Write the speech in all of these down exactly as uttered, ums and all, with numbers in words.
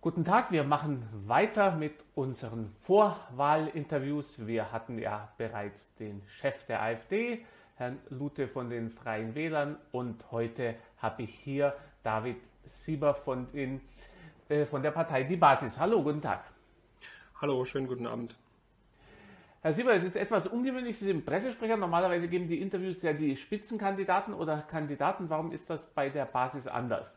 Guten Tag, wir machen weiter mit unseren Vorwahlinterviews. Wir hatten ja bereits den Chef der AfD, Herrn Luthe von den Freien Wählern, und heute habe ich hier David Sieber von, den, äh, von der Partei Die Basis. Hallo, guten Tag. Hallo, schönen guten Abend. Herr Sieber, es ist etwas ungewöhnlich, Sie sind Pressesprecher. Normalerweise geben die Interviews ja die Spitzenkandidaten oder Kandidaten. Warum ist das bei der Basis anders?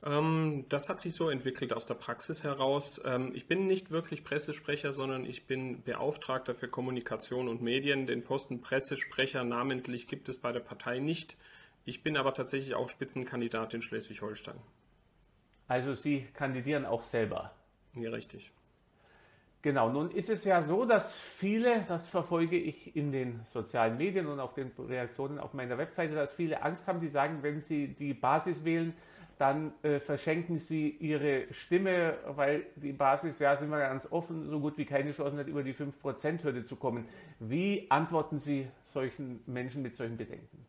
Das hat sich so entwickelt aus der Praxis heraus. Ich bin nicht wirklich Pressesprecher, sondern ich bin Beauftragter für Kommunikation und Medien. Den Posten Pressesprecher namentlich gibt es bei der Partei nicht. Ich bin aber tatsächlich auch Spitzenkandidat in Schleswig-Holstein. Also Sie kandidieren auch selber? Ja, richtig. Genau, nun ist es ja so, dass viele, das verfolge ich in den sozialen Medien und auch den Reaktionen auf meiner Webseite, dass viele Angst haben, die sagen, wenn sie die Basis wählen, dann äh, verschenken sie ihre Stimme, weil die Basis, ja, sind wir ganz offen, so gut wie keine Chance hat, über die fünf Prozent-Hürde zu kommen. Wie antworten Sie solchen Menschen mit solchen Bedenken?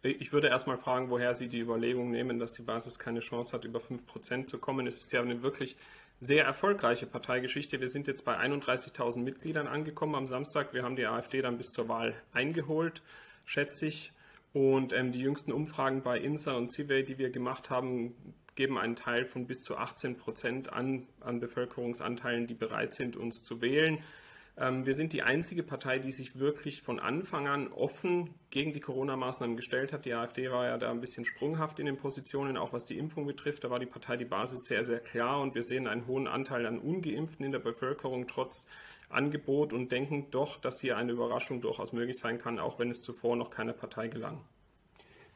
Ich würde erstmal fragen, woher Sie die Überlegung nehmen, dass die Basis keine Chance hat, über fünf Prozent zu kommen. Es ist ja eine wirklich sehr erfolgreiche Parteigeschichte. Wir sind jetzt bei einunddreißigtausend Mitgliedern angekommen am Samstag. Wir haben die AfD dann bis zur Wahl eingeholt, schätze ich. Und ähm, die jüngsten Umfragen bei INSA und Survey, die wir gemacht haben, geben einen Teil von bis zu achtzehn Prozent an, an Bevölkerungsanteilen, die bereit sind, uns zu wählen. Ähm, wir sind die einzige Partei, die sich wirklich von Anfang an offen gegen die Corona-Maßnahmen gestellt hat. Die AfD war ja da ein bisschen sprunghaft in den Positionen, auch was die Impfung betrifft. Da war die Partei Die Basis sehr, sehr klar, und wir sehen einen hohen Anteil an Ungeimpften in der Bevölkerung trotz Angebot und denken doch, dass hier eine Überraschung durchaus möglich sein kann, auch wenn es zuvor noch keiner Partei gelang.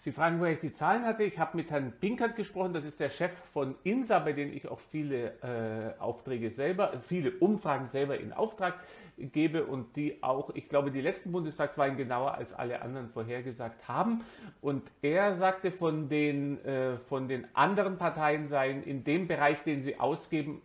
Sie fragen, woher ich die Zahlen hatte. Ich habe mit Herrn Binkert gesprochen, das ist der Chef von INSA, bei dem ich auch viele äh, Aufträge selber, viele Umfragen selber in Auftrag gebe und die auch, ich glaube, die letzten Bundestagswahlen genauer als alle anderen vorhergesagt haben. Und er sagte, von den, äh, von den anderen Parteien seien in dem Bereich, den sie ausgeben,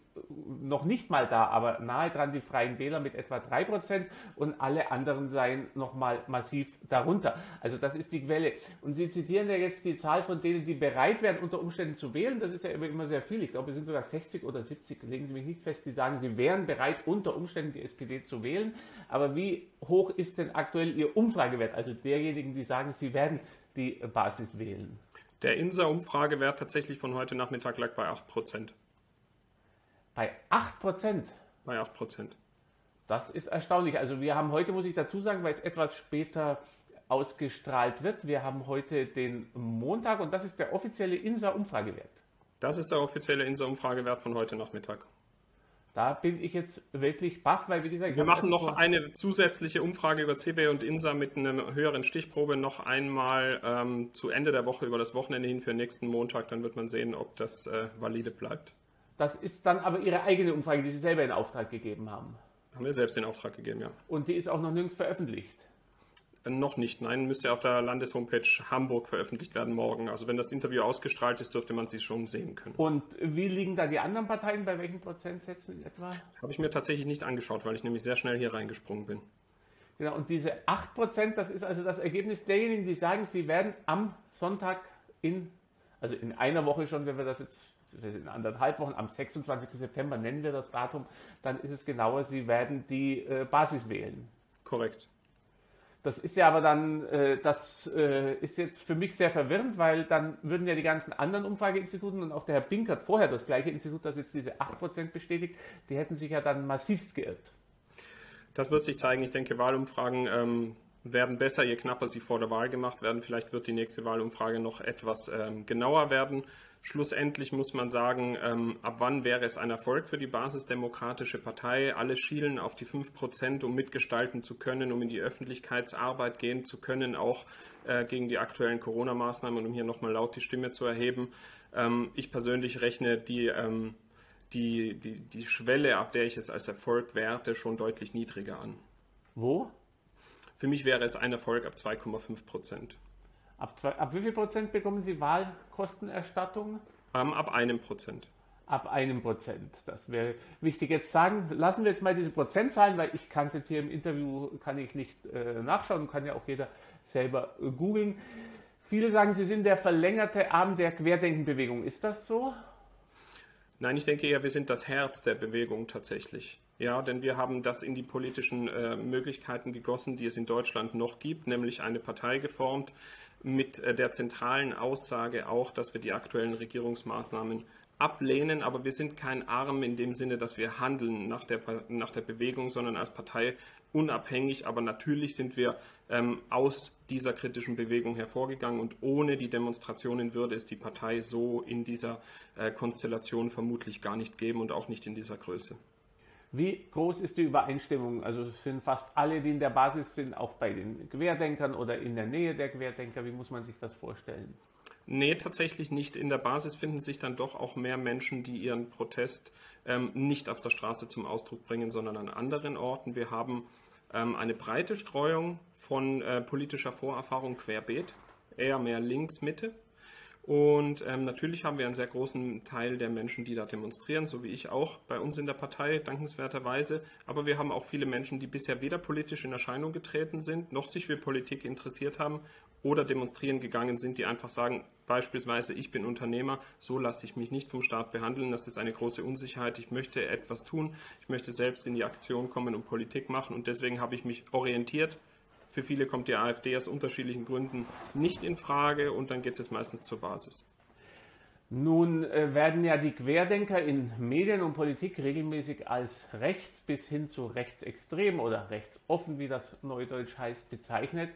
noch nicht mal da, aber nahe dran die Freien Wähler mit etwa drei Prozent und alle anderen seien nochmal massiv darunter. Also das ist die Quelle. Und Sie zitieren ja jetzt die Zahl von denen, die bereit wären, unter Umständen zu wählen. Das ist ja immer sehr viel. Ich glaube, es sind sogar sechzig oder siebzig, legen Sie mich nicht fest, die sagen, sie wären bereit, unter Umständen die S P D zu wählen. Aber wie hoch ist denn aktuell Ihr Umfragewert? Also derjenigen, die sagen, sie werden die Basis wählen. Der INSA-Umfragewert tatsächlich von heute Nachmittag lag bei acht Prozent. Bei acht Prozent? Bei acht Prozent. Das ist erstaunlich. Also wir haben heute, muss ich dazu sagen, weil es etwas später ausgestrahlt wird, wir haben heute den Montag und das ist der offizielle INSA-Umfragewert. Das ist der offizielle INSA-Umfragewert von heute Nachmittag. Da bin ich jetzt wirklich baff, weil wie gesagt... Wir machen noch eine zusätzliche Umfrage über C W und INSA mit einer höheren Stichprobe noch einmal ähm, zu Ende der Woche über das Wochenende hin für nächsten Montag. Dann wird man sehen, ob das äh, valide bleibt. Das ist dann aber Ihre eigene Umfrage, die Sie selber in Auftrag gegeben haben. Haben wir selbst in Auftrag gegeben, ja. Und die ist auch noch nirgends veröffentlicht? Äh, noch nicht, nein. Müsste auf der Landeshomepage Hamburg veröffentlicht werden morgen. Also wenn das Interview ausgestrahlt ist, dürfte man sie schon sehen können. Und wie liegen da die anderen Parteien? Bei welchen Prozentsätzen in etwa? Habe ich mir tatsächlich nicht angeschaut, weil ich nämlich sehr schnell hier reingesprungen bin. Genau, und diese acht Prozent, das ist also das Ergebnis derjenigen, die sagen, sie werden am Sonntag in, also in einer Woche schon, wenn wir das jetzt... in anderthalb Wochen, am sechsundzwanzigsten September nennen wir das Datum, dann ist es genauer, Sie werden die äh, Basis wählen. Korrekt. Das ist ja aber dann, äh, das äh, ist jetzt für mich sehr verwirrend, weil dann würden ja die ganzen anderen Umfrageinstituten und auch der Herr Binkert vorher, das gleiche Institut, das jetzt diese acht Prozent bestätigt, die hätten sich ja dann massivst geirrt. Das wird sich zeigen. Ich denke, Wahlumfragen ähm, werden besser, je knapper sie vor der Wahl gemacht werden. Vielleicht wird die nächste Wahlumfrage noch etwas ähm, genauer werden. Schlussendlich muss man sagen, ähm, ab wann wäre es ein Erfolg für die basisdemokratische Partei? Alle schielen auf die fünf Prozent, um mitgestalten zu können, um in die Öffentlichkeitsarbeit gehen zu können, auch äh, gegen die aktuellen Corona-Maßnahmen und um hier nochmal laut die Stimme zu erheben. Ähm, ich persönlich rechne die, ähm, die, die, die Schwelle, ab der ich es als Erfolg werte, schon deutlich niedriger an. Wo? Für mich wäre es ein Erfolg ab zwei Komma fünf Prozent. Ab, zwei, ab wie viel Prozent bekommen Sie Wahlkostenerstattung? Ähm, ab einem Prozent. ab einem Prozent. Das wäre wichtig. Jetzt sagen, lassen wir jetzt mal diese Prozentzahlen, weil ich kann es jetzt hier im Interview kann ich nicht äh, nachschauen, kann ja auch jeder selber äh, googeln. Viele sagen, Sie sind der verlängerte Arm der Querdenkenbewegung. Ist das so? Nein, ich denke eher, wir sind das Herz der Bewegung tatsächlich. Ja, denn wir haben das in die politischen äh, Möglichkeiten gegossen, die es in Deutschland noch gibt, nämlich eine Partei geformt mit äh, der zentralen Aussage auch, dass wir die aktuellen Regierungsmaßnahmen ablehnen, aber wir sind kein Arm in dem Sinne, dass wir handeln nach der, nach der Bewegung, sondern als Partei unabhängig, aber natürlich sind wir ähm, aus dieser kritischen Bewegung hervorgegangen und ohne die Demonstrationen würde es die Partei so in dieser äh, Konstellation vermutlich gar nicht geben und auch nicht in dieser Größe. Wie groß ist die Übereinstimmung? Also sind fast alle, die in der Basis sind, auch bei den Querdenkern oder in der Nähe der Querdenker? Wie muss man sich das vorstellen? Nee, tatsächlich nicht. In der Basis finden sich dann doch auch mehr Menschen, die ihren Protest ähm, nicht auf der Straße zum Ausdruck bringen, sondern an anderen Orten. Wir haben ähm, eine breite Streuung von äh, politischer Vorerfahrung querbeet, eher mehr links, Mitte. Und ähm, natürlich haben wir einen sehr großen Teil der Menschen, die da demonstrieren, so wie ich auch bei uns in der Partei, dankenswerterweise. Aber wir haben auch viele Menschen, die bisher weder politisch in Erscheinung getreten sind, noch sich für Politik interessiert haben oder demonstrieren gegangen sind, die einfach sagen, beispielsweise, ich bin Unternehmer, so lasse ich mich nicht vom Staat behandeln. Das ist eine große Unsicherheit. Ich möchte etwas tun. Ich möchte selbst in die Aktion kommen und Politik machen. Und deswegen habe ich mich orientiert. Für viele kommt die AfD aus unterschiedlichen Gründen nicht in Frage und dann geht es meistens zur Basis. Nun äh, werden ja die Querdenker in Medien und Politik regelmäßig als rechts bis hin zu rechtsextrem oder rechtsoffen, wie das neudeutsch heißt, bezeichnet.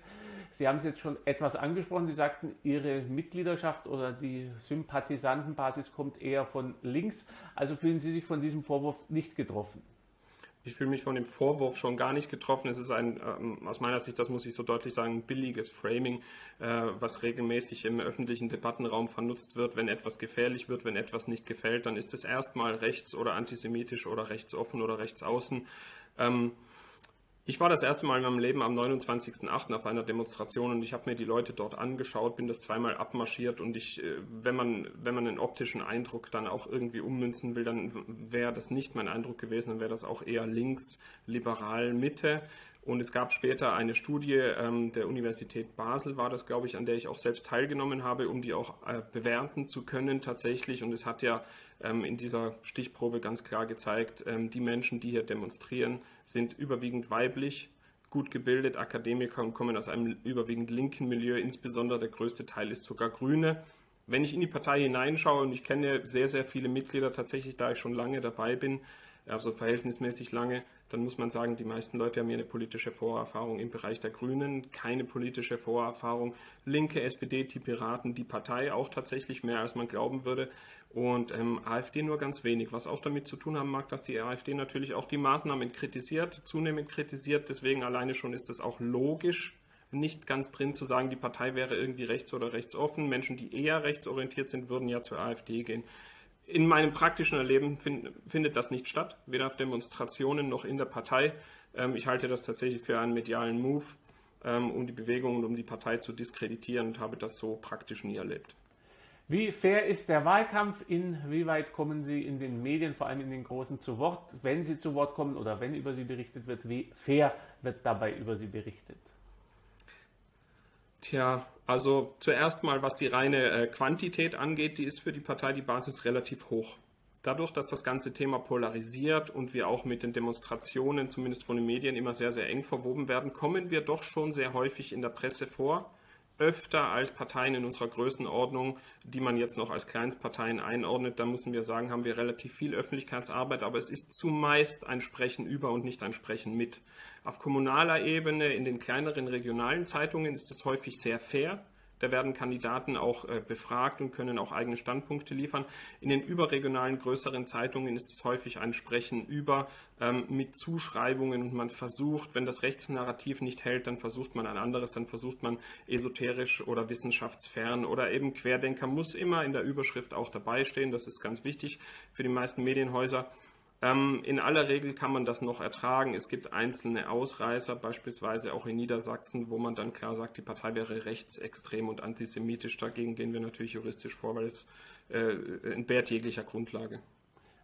Sie haben es jetzt schon etwas angesprochen. Sie sagten, Ihre Mitgliedschaft oder die Sympathisantenbasis kommt eher von links. Also fühlen Sie sich von diesem Vorwurf nicht getroffen? Ich fühle mich von dem Vorwurf schon gar nicht getroffen. Es ist ein, ähm, aus meiner Sicht, das muss ich so deutlich sagen, ein billiges Framing, äh, was regelmäßig im öffentlichen Debattenraum vernutzt wird. Wenn etwas gefährlich wird, wenn etwas nicht gefällt, dann ist es erstmal rechts oder antisemitisch oder rechtsoffen oder rechtsaußen. Ähm, Ich war das erste Mal in meinem Leben am neunundzwanzigsten achten auf einer Demonstration und ich habe mir die Leute dort angeschaut, bin das zweimal abmarschiert und ich, wenn man, wenn man einen optischen Eindruck dann auch irgendwie ummünzen will, dann wäre das nicht mein Eindruck gewesen, dann wäre das auch eher links, liberal, Mitte. Und es gab später eine Studie ähm, der Universität Basel, war das, glaube ich, an der ich auch selbst teilgenommen habe, um die auch äh, bewerten zu können tatsächlich. Und es hat ja ähm, in dieser Stichprobe ganz klar gezeigt, ähm, die Menschen, die hier demonstrieren, sind überwiegend weiblich, gut gebildet, Akademiker und kommen aus einem überwiegend linken Milieu. Insbesondere der größte Teil ist sogar Grüne. Wenn ich in die Partei hineinschaue, und ich kenne sehr, sehr viele Mitglieder tatsächlich, da ich schon lange dabei bin, also verhältnismäßig lange, dann muss man sagen, die meisten Leute haben hier eine politische Vorerfahrung im Bereich der Grünen, keine politische Vorerfahrung. Linke, S P D, die Piraten, die Partei auch tatsächlich mehr, als man glauben würde. Und ähm, AfD nur ganz wenig, was auch damit zu tun haben mag, dass die AfD natürlich auch die Maßnahmen kritisiert, zunehmend kritisiert. Deswegen alleine schon ist das auch logisch nicht ganz drin zu sagen, die Partei wäre irgendwie rechts oder rechtsoffen. Menschen, die eher rechtsorientiert sind, würden ja zur AfD gehen. In meinem praktischen Erleben find, findet das nicht statt, weder auf Demonstrationen noch in der Partei. Ähm, ich halte das tatsächlich für einen medialen Move, ähm, um die Bewegung und um die Partei zu diskreditieren und habe das so praktisch nie erlebt. Wie fair ist der Wahlkampf? Inwieweit kommen Sie in den Medien, vor allem in den großen, zu Wort? Wenn Sie zu Wort kommen oder wenn über Sie berichtet wird, wie fair wird dabei über Sie berichtet? Tja, also zuerst mal, was die reine Quantität angeht, die ist für die Partei die Basis relativ hoch. Dadurch, dass das ganze Thema polarisiert und wir auch mit den Demonstrationen, zumindest von den Medien, immer sehr, sehr eng verwoben werden, kommen wir doch schon sehr häufig in der Presse vor. Öfter als Parteien in unserer Größenordnung, die man jetzt noch als Kleinstparteien einordnet. Da müssen wir sagen, haben wir relativ viel Öffentlichkeitsarbeit, aber es ist zumeist ein Sprechen über und nicht ein Sprechen mit. Auf kommunaler Ebene, in den kleineren regionalen Zeitungen ist es häufig sehr fair. Da werden Kandidaten auch befragt und können auch eigene Standpunkte liefern. In den überregionalen, größeren Zeitungen ist es häufig ein Sprechen über ähm, mit Zuschreibungen. Und man versucht, wenn das Rechtsnarrativ nicht hält, dann versucht man ein anderes, dann versucht man esoterisch oder wissenschaftsfern oder eben Querdenker muss immer in der Überschrift auch dabei stehen. Das ist ganz wichtig für die meisten Medienhäuser. In aller Regel kann man das noch ertragen. Es gibt einzelne Ausreißer, beispielsweise auch in Niedersachsen, wo man dann klar sagt, die Partei wäre rechtsextrem und antisemitisch. Dagegen gehen wir natürlich juristisch vor, weil es äh, entbehrt jeglicher Grundlage.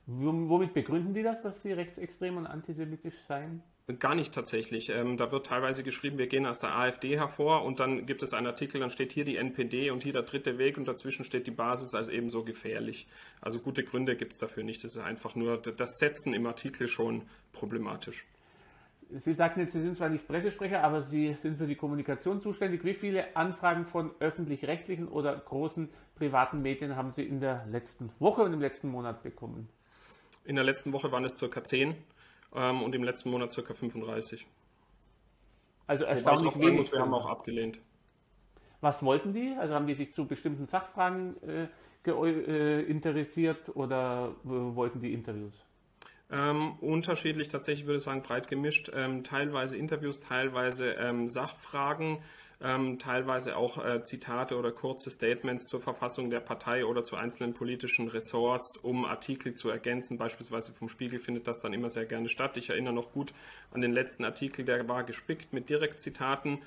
Womit begründen die das, dass sie rechtsextrem und antisemitisch seien? Gar nicht tatsächlich. Ähm, da wird teilweise geschrieben, wir gehen aus der AfD hervor und dann gibt es einen Artikel, dann steht hier die N P D und hier der dritte Weg und dazwischen steht die Basis als ebenso gefährlich. Also gute Gründe gibt es dafür nicht. Das ist einfach nur das Setzen im Artikel schon problematisch. Sie sagten jetzt, Sie sind zwar nicht Pressesprecher, aber Sie sind für die Kommunikation zuständig. Wie viele Anfragen von öffentlich-rechtlichen oder großen privaten Medien haben Sie in der letzten Woche und im letzten Monat bekommen? In der letzten Woche waren es ca. zehn. Und im letzten Monat ca. fünfunddreißig. Also erstaunlich wenig. Muss, wir haben auch abgelehnt. Was wollten die? Also haben die sich zu bestimmten Sachfragen äh, äh, interessiert oder äh, wollten die Interviews? Ähm, unterschiedlich, tatsächlich würde ich sagen, breit gemischt. Ähm, teilweise Interviews, teilweise ähm, Sachfragen, ähm, teilweise auch äh, Zitate oder kurze Statements zur Verfassung der Partei oder zu einzelnen politischen Ressorts, um Artikel zu ergänzen. Beispielsweise vom Spiegel findet das dann immer sehr gerne statt. Ich erinnere noch gut an den letzten Artikel, der war gespickt mit Direktzitaten.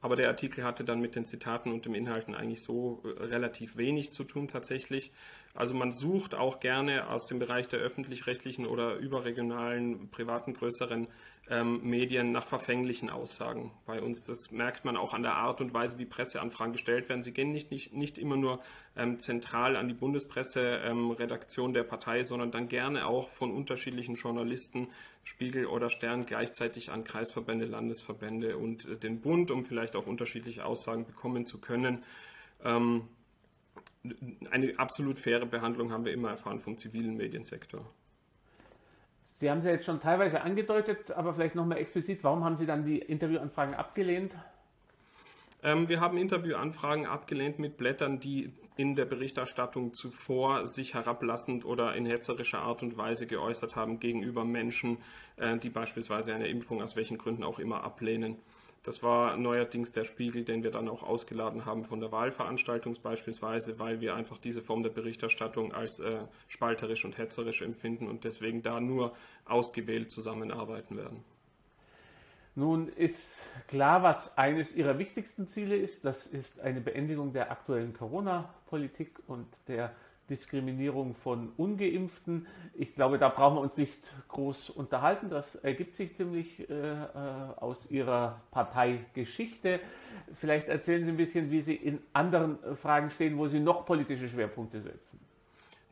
Aber der Artikel hatte dann mit den Zitaten und dem Inhalten eigentlich so relativ wenig zu tun tatsächlich. Also man sucht auch gerne aus dem Bereich der öffentlich-rechtlichen oder überregionalen, privaten, größeren ähm, Medien nach verfänglichen Aussagen bei uns. Das merkt man auch an der Art und Weise, wie Presseanfragen gestellt werden. Sie gehen nicht, nicht, nicht immer nur ähm, zentral an die Bundespresse, ähm, Redaktion der Partei, sondern dann gerne auch von unterschiedlichen Journalisten, Spiegel oder Stern, gleichzeitig an Kreisverbände, Landesverbände und den Bund, um vielleicht auch unterschiedliche Aussagen bekommen zu können. Ähm, eine absolut faire Behandlung haben wir immer erfahren vom zivilen Mediensektor. Sie haben es ja jetzt schon teilweise angedeutet, aber vielleicht nochmal explizit, warum haben Sie dann die Interviewanfragen abgelehnt? Ähm, wir haben Interviewanfragen abgelehnt mit Blättern, die in der Berichterstattung zuvor sich herablassend oder in hetzerischer Art und Weise geäußert haben gegenüber Menschen, die beispielsweise eine Impfung aus welchen Gründen auch immer ablehnen. Das war neuerdings der Spiegel, den wir dann auch ausgeladen haben von der Wahlveranstaltung beispielsweise, weil wir einfach diese Form der Berichterstattung als spalterisch und hetzerisch empfinden und deswegen da nur ausgewählt zusammenarbeiten werden. Nun ist klar, was eines Ihrer wichtigsten Ziele ist. Das ist eine Beendigung der aktuellen Corona-Politik und der Diskriminierung von Ungeimpften. Ich glaube, da brauchen wir uns nicht groß unterhalten. Das ergibt sich ziemlich äh, aus Ihrer Parteigeschichte. Vielleicht erzählen Sie ein bisschen, wie Sie in anderen Fragen stehen, wo Sie noch politische Schwerpunkte setzen.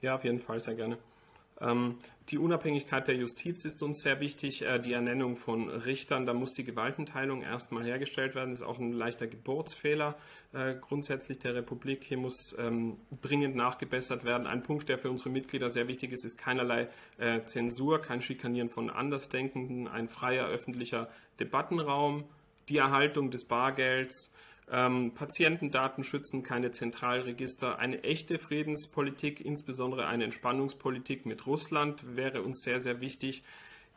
Ja, auf jeden Fall, sehr gerne. Die Unabhängigkeit der Justiz ist uns sehr wichtig, die Ernennung von Richtern, da muss die Gewaltenteilung erstmal hergestellt werden, das ist auch ein leichter Geburtsfehler grundsätzlich der Republik, hier muss dringend nachgebessert werden. Ein Punkt, der für unsere Mitglieder sehr wichtig ist, ist keinerlei Zensur, kein Schikanieren von Andersdenkenden, ein freier öffentlicher Debattenraum, die Erhaltung des Bargelds, Patientendaten schützen, keine Zentralregister, eine echte Friedenspolitik, insbesondere eine Entspannungspolitik mit Russland wäre uns sehr, sehr wichtig.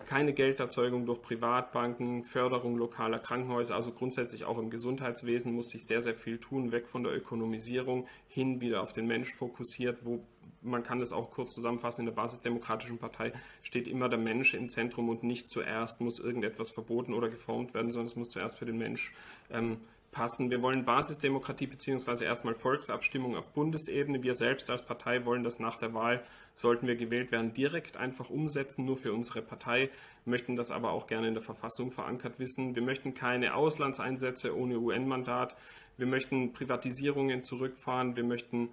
Keine Gelderzeugung durch Privatbanken, Förderung lokaler Krankenhäuser, also grundsätzlich auch im Gesundheitswesen muss sich sehr, sehr viel tun, weg von der Ökonomisierung, hin wieder auf den Mensch fokussiert, wo man kann das auch kurz zusammenfassen, in der basisdemokratischen Partei steht immer der Mensch im Zentrum und nicht zuerst muss irgendetwas verboten oder geformt werden, sondern es muss zuerst für den Mensch ähm, passen. Wir wollen Basisdemokratie bzw. erstmal Volksabstimmung auf Bundesebene. Wir selbst als Partei wollen das nach der Wahl, sollten wir gewählt werden, direkt einfach umsetzen, nur für unsere Partei. Wir möchten das aber auch gerne in der Verfassung verankert wissen. Wir möchten keine Auslandseinsätze ohne U N-Mandat. Wir möchten Privatisierungen zurückfahren. Wir möchten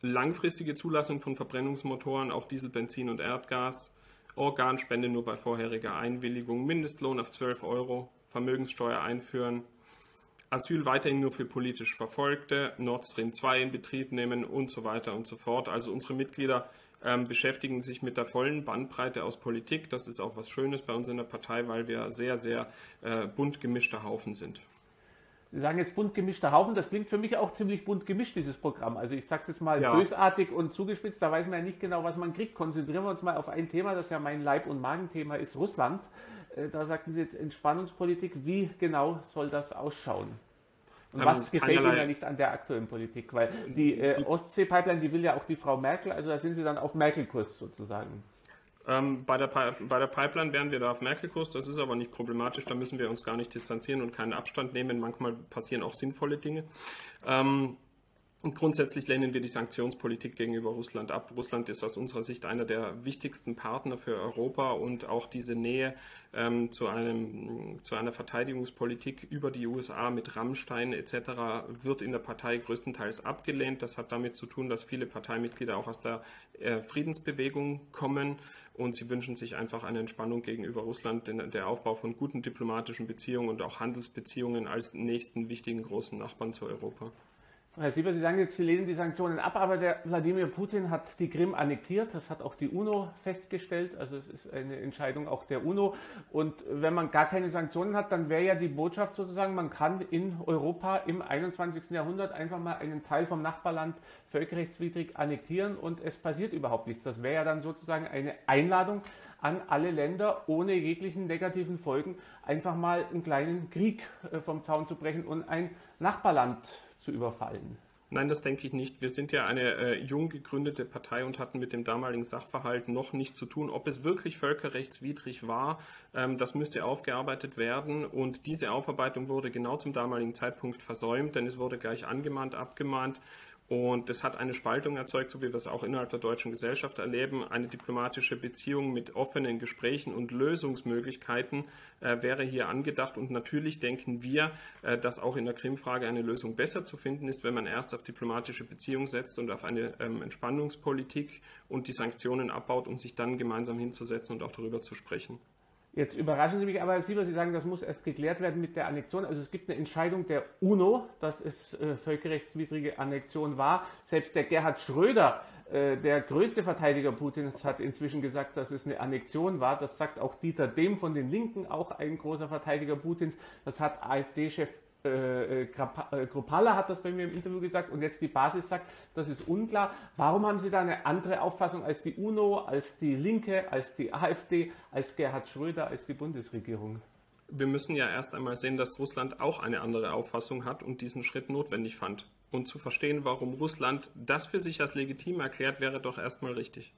langfristige Zulassung von Verbrennungsmotoren, auch Diesel, Benzin und Erdgas. Organspende nur bei vorheriger Einwilligung. Mindestlohn auf zwölf Euro. Vermögenssteuer einführen. Asyl weiterhin nur für politisch Verfolgte, Nord Stream zwei in Betrieb nehmen und so weiter und so fort. Also unsere Mitglieder ähm, beschäftigen sich mit der vollen Bandbreite aus Politik. Das ist auch was Schönes bei uns in der Partei, weil wir sehr, sehr äh, bunt gemischter Haufen sind. Sie sagen jetzt bunt gemischter Haufen. Das klingt für mich auch ziemlich bunt gemischt, dieses Programm. Also ich sage es jetzt mal ja. Bösartig und zugespitzt, da weiß man ja nicht genau, was man kriegt. Konzentrieren wir uns mal auf ein Thema, das ja mein Leib- und Magenthema ist, Russland. Da sagten Sie jetzt Entspannungspolitik. Wie genau soll das ausschauen? Und ähm, was gefällt Ihnen ja nicht an der aktuellen Politik? Weil die, äh, die Ostsee-Pipeline, die will ja auch die Frau Merkel. Also da sind Sie dann auf Merkel-Kurs sozusagen. Ähm, bei, der bei der Pipeline wären wir da auf Merkel-Kurs. Das ist aber nicht problematisch. Da müssen wir uns gar nicht distanzieren und keinen Abstand nehmen. Manchmal passieren auch sinnvolle Dinge. Ähm, Und grundsätzlich lehnen wir die Sanktionspolitik gegenüber Russland ab. Russland ist aus unserer Sicht einer der wichtigsten Partner für Europa, und auch diese Nähe ähm, zu, einem, zu einer Verteidigungspolitik über die U S A mit Rammstein et cetera wird in der Partei größtenteils abgelehnt. Das hat damit zu tun, dass viele Parteimitglieder auch aus der äh, Friedensbewegung kommen, und sie wünschen sich einfach eine Entspannung gegenüber Russland, denn der Aufbau von guten diplomatischen Beziehungen und auch Handelsbeziehungen als nächsten wichtigen großen Nachbarn zu Europa. Herr Sieber, Sie sagen jetzt, Sie lehnen die Sanktionen ab, aber der Wladimir Putin hat die Krim annektiert. Das hat auch die UNO festgestellt. Also es ist eine Entscheidung auch der UNO. Und wenn man gar keine Sanktionen hat, dann wäre ja die Botschaft sozusagen, man kann in Europa im einundzwanzigsten Jahrhundert einfach mal einen Teil vom Nachbarland völkerrechtswidrig annektieren und es passiert überhaupt nichts. Das wäre ja dann sozusagen eine Einladung an alle Länder, ohne jeglichen negativen Folgen einfach mal einen kleinen Krieg vom Zaun zu brechen und ein Nachbarland zu überfallen. Nein, das denke ich nicht. Wir sind ja eine äh, jung gegründete Partei und hatten mit dem damaligen Sachverhalt noch nichts zu tun. Ob es wirklich völkerrechtswidrig war, ähm, das müsste aufgearbeitet werden. Und diese Aufarbeitung wurde genau zum damaligen Zeitpunkt versäumt, denn es wurde gleich angemahnt, abgemahnt. Und das hat eine Spaltung erzeugt, so wie wir es auch innerhalb der deutschen Gesellschaft erleben. Eine diplomatische Beziehung mit offenen Gesprächen und Lösungsmöglichkeiten äh, wäre hier angedacht. Und natürlich denken wir, äh, dass auch in der Krim-Frage eine Lösung besser zu finden ist, wenn man erst auf diplomatische Beziehungen setzt und auf eine ähm, Entspannungspolitik und die Sanktionen abbaut, um sich dann gemeinsam hinzusetzen und auch darüber zu sprechen. Jetzt überraschen Sie mich aber, Herr Sieber, Sie sagen, das muss erst geklärt werden mit der Annexion. Also es gibt eine Entscheidung der UNO, dass es äh, völkerrechtswidrige Annexion war. Selbst der Gerhard Schröder, äh, der größte Verteidiger Putins, hat inzwischen gesagt, dass es eine Annexion war. Das sagt auch Dieter Dehm von den Linken, auch ein großer Verteidiger Putins. Das hat AfD-Chef Äh, Kropala hat das bei mir im Interview gesagt, und jetzt die Basis sagt, das ist unklar. Warum haben Sie da eine andere Auffassung als die UNO, als die Linke, als die AfD, als Gerhard Schröder, als die Bundesregierung? Wir müssen ja erst einmal sehen, dass Russland auch eine andere Auffassung hat und diesen Schritt notwendig fand. Und zu verstehen, warum Russland das für sich als legitim erklärt, wäre doch erstmal richtig.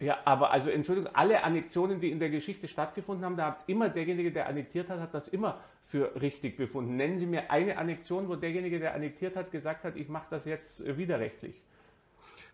Ja, aber also Entschuldigung, alle Annexionen, die in der Geschichte stattgefunden haben, da hat immer derjenige, der annektiert hat, hat das immer für richtig befunden. Nennen Sie mir eine Annexion, wo derjenige, der annektiert hat, gesagt hat, ich mache das jetzt widerrechtlich.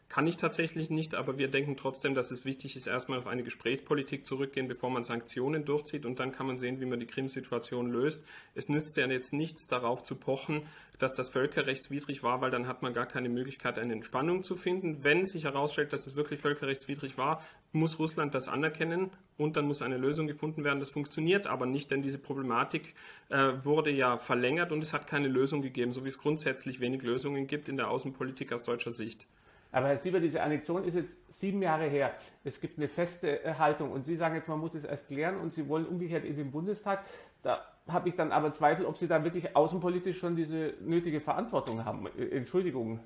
Kann ich tatsächlich nicht, aber wir denken trotzdem, dass es wichtig ist, erstmal auf eine Gesprächspolitik zurückgehen, bevor man Sanktionen durchzieht, und dann kann man sehen, wie man die Krim-Situation löst. Es nützt ja jetzt nichts, darauf zu pochen, dass das völkerrechtswidrig war, weil dann hat man gar keine Möglichkeit, eine Entspannung zu finden. Wenn sich herausstellt, dass es wirklich völkerrechtswidrig war, muss Russland das anerkennen und dann muss eine Lösung gefunden werden. Das funktioniert aber nicht, denn diese Problematik äh, wurde ja verlängert und es hat keine Lösung gegeben, so wie es grundsätzlich wenig Lösungen gibt in der Außenpolitik aus deutscher Sicht. Aber Herr Sieber, diese Annexion ist jetzt sieben Jahre her. Es gibt eine feste Haltung und Sie sagen jetzt, man muss es erst klären, und Sie wollen umgekehrt in den Bundestag. Da habe ich dann aber Zweifel, ob Sie da wirklich außenpolitisch schon diese nötige Verantwortung haben. Entschuldigung.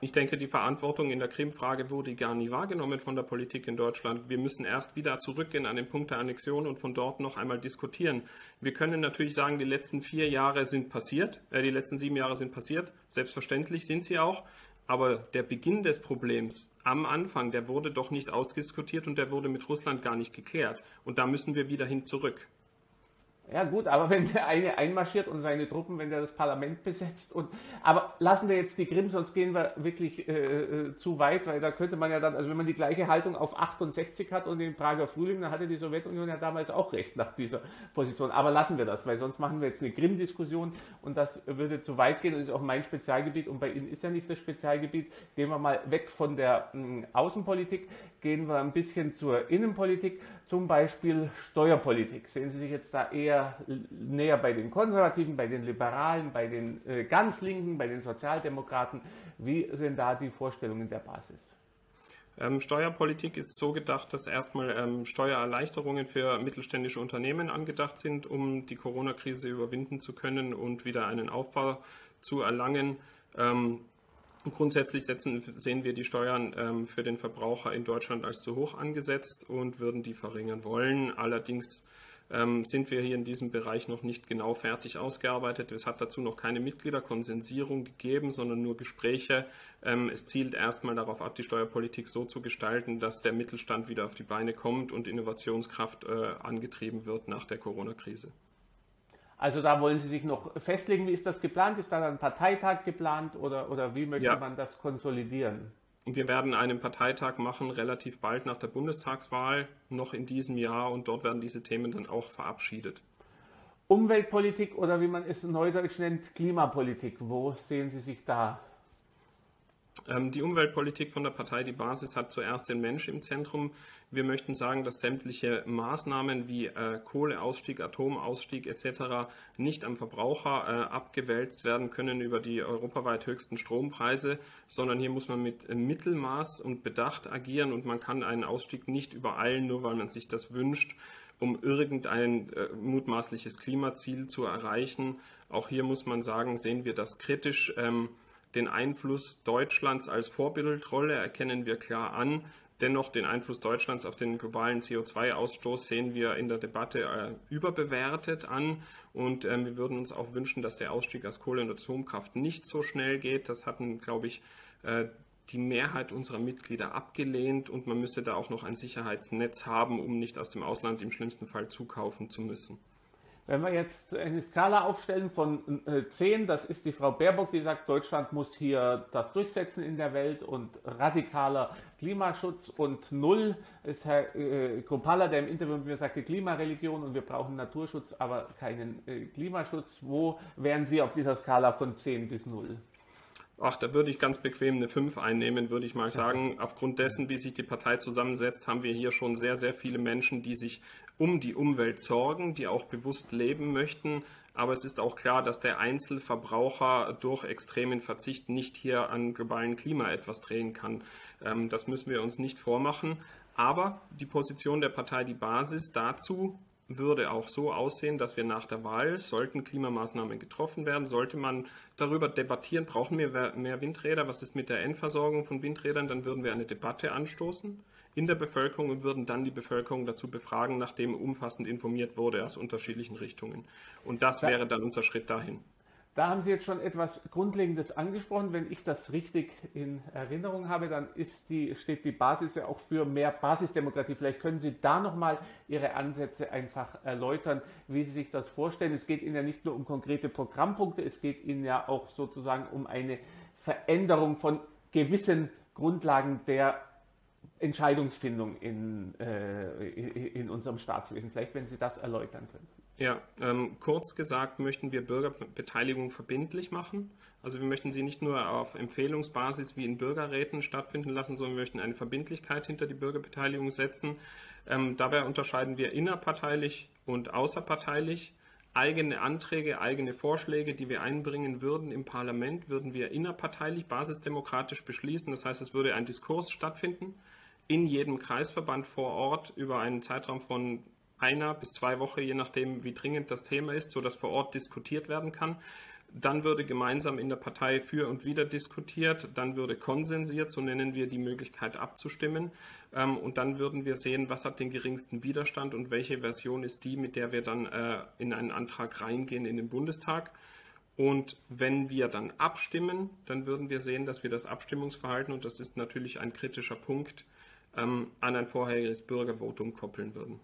Ich denke, die Verantwortung in der Krim-Frage wurde gar nie wahrgenommen von der Politik in Deutschland. Wir müssen erst wieder zurückgehen an den Punkt der Annexion und von dort noch einmal diskutieren. Wir können natürlich sagen, die letzten vier Jahre sind passiert, äh, die letzten sieben Jahre sind passiert. Selbstverständlich sind sie auch. Aber der Beginn des Problems am Anfang, der wurde doch nicht ausdiskutiert und der wurde mit Russland gar nicht geklärt. Und da müssen wir wieder hin zurück. Ja gut, aber wenn der eine einmarschiert und seine Truppen, wenn der das Parlament besetzt und... Aber lassen wir jetzt die Krim, sonst gehen wir wirklich äh, zu weit, weil da könnte man ja dann, also wenn man die gleiche Haltung auf achtundsechzig hat und den Prager Frühling, dann hatte die Sowjetunion ja damals auch recht nach dieser Position. Aber lassen wir das, weil sonst machen wir jetzt eine Krim-Diskussion und das würde zu weit gehen und ist auch mein Spezialgebiet und bei Ihnen ist ja nicht das Spezialgebiet. Gehen wir mal weg von der mh, Außenpolitik, gehen wir ein bisschen zur Innenpolitik, zum Beispiel Steuerpolitik. Sehen Sie sich jetzt da eher näher bei den Konservativen, bei den Liberalen, bei den äh, ganz Linken, bei den Sozialdemokraten? Wie sind da die Vorstellungen der Basis? Ähm, Steuerpolitik ist so gedacht, dass erstmal ähm, Steuererleichterungen für mittelständische Unternehmen angedacht sind, um die Corona-Krise überwinden zu können und wieder einen Aufbau zu erlangen. Ähm, Grundsätzlich setzen, sehen wir die Steuern ähm, für den Verbraucher in Deutschland als zu hoch angesetzt und würden die verringern wollen. Allerdings ähm, sind wir hier in diesem Bereich noch nicht genau fertig ausgearbeitet. Es hat dazu noch keine Mitgliederkonsensierung gegeben, sondern nur Gespräche. Ähm, es zielt erstmal darauf ab, die Steuerpolitik so zu gestalten, dass der Mittelstand wieder auf die Beine kommt und Innovationskraft äh, angetrieben wird nach der Corona-Krise. Also da wollen Sie sich noch festlegen, wie ist das geplant? Ist da ein Parteitag geplant oder, oder wie möchte ja. man das konsolidieren? Und wir werden einen Parteitag machen, relativ bald nach der Bundestagswahl, noch in diesem Jahr. Und dort werden diese Themen dann auch verabschiedet. Umweltpolitik oder wie man es neudeutsch nennt, Klimapolitik. Wo sehen Sie sich da? Die Umweltpolitik von der Partei Die Basis hat zuerst den Mensch im Zentrum. Wir möchten sagen, dass sämtliche Maßnahmen wie äh, Kohleausstieg, Atomausstieg et cetera nicht am Verbraucher äh, abgewälzt werden können über die europaweit höchsten Strompreise, sondern hier muss man mit äh, Mittelmaß und Bedacht agieren und man kann einen Ausstieg nicht übereilen, nur weil man sich das wünscht, um irgendein äh, mutmaßliches Klimaziel zu erreichen. Auch hier muss man sagen, sehen wir das kritisch. Ähm, Den Einfluss Deutschlands als Vorbildrolle erkennen wir klar an. Dennoch den Einfluss Deutschlands auf den globalen C O zwei Ausstoß sehen wir in der Debatte äh, überbewertet an. Und äh, wir würden uns auch wünschen, dass der Ausstieg aus Kohle und Atomkraft nicht so schnell geht. Das hatten, glaube ich, äh, die Mehrheit unserer Mitglieder abgelehnt. Und man müsste da auch noch ein Sicherheitsnetz haben, um nicht aus dem Ausland im schlimmsten Fall zukaufen zu müssen. Wenn wir jetzt eine Skala aufstellen von zehn, das ist die Frau Baerbock, die sagt, Deutschland muss hier das durchsetzen in der Welt und radikaler Klimaschutz, und null ist Herr äh, Kompala, der im Interview mit mir sagte, Klimareligion und wir brauchen Naturschutz, aber keinen äh, Klimaschutz. Wo wären Sie auf dieser Skala von zehn bis null? Ach, da würde ich ganz bequem eine fünf einnehmen, würde ich mal sagen. Aufgrund dessen, wie sich die Partei zusammensetzt, haben wir hier schon sehr, sehr viele Menschen, die sich um die Umwelt sorgen, die auch bewusst leben möchten. Aber es ist auch klar, dass der Einzelverbraucher durch extremen Verzicht nicht hier an globalen Klima etwas drehen kann. Das müssen wir uns nicht vormachen. Aber die Position der Partei Die Basis dazu würde auch so aussehen, dass wir nach der Wahl, sollten Klimamaßnahmen getroffen werden, sollte man darüber debattieren, brauchen wir mehr Windräder, was ist mit der Endversorgung von Windrädern, dann würden wir eine Debatte anstoßen in der Bevölkerung und würden dann die Bevölkerung dazu befragen, nachdem umfassend informiert wurde aus unterschiedlichen Richtungen. Und das wäre dann unser Schritt dahin. Da haben Sie jetzt schon etwas Grundlegendes angesprochen. Wenn ich das richtig in Erinnerung habe, dann ist die, steht die Basis ja auch für mehr Basisdemokratie. Vielleicht können Sie da nochmal Ihre Ansätze einfach erläutern, wie Sie sich das vorstellen. Es geht Ihnen ja nicht nur um konkrete Programmpunkte, es geht Ihnen ja auch sozusagen um eine Veränderung von gewissen Grundlagen der Entscheidungsfindung in, äh, in unserem Staatswesen. Vielleicht, wenn Sie das erläutern können. Ja, ähm, kurz gesagt möchten wir Bürgerbeteiligung verbindlich machen. Also wir möchten sie nicht nur auf Empfehlungsbasis wie in Bürgerräten stattfinden lassen, sondern wir möchten eine Verbindlichkeit hinter die Bürgerbeteiligung setzen. Ähm, dabei unterscheiden wir innerparteilich und außerparteilich. Eigene Anträge, eigene Vorschläge, die wir einbringen würden im Parlament, würden wir innerparteilich, basisdemokratisch beschließen. Das heißt, es würde ein Diskurs stattfinden in jedem Kreisverband vor Ort über einen Zeitraum von einer bis zwei Wochen, je nachdem, wie dringend das Thema ist, sodass vor Ort diskutiert werden kann. Dann würde gemeinsam in der Partei für und wieder diskutiert, dann würde konsensiert, so nennen wir die Möglichkeit abzustimmen, und dann würden wir sehen, was hat den geringsten Widerstand und welche Version ist die, mit der wir dann in einen Antrag reingehen in den Bundestag. Und wenn wir dann abstimmen, dann würden wir sehen, dass wir das Abstimmungsverhalten, und das ist natürlich ein kritischer Punkt, an ein vorheriges Bürgervotum koppeln würden.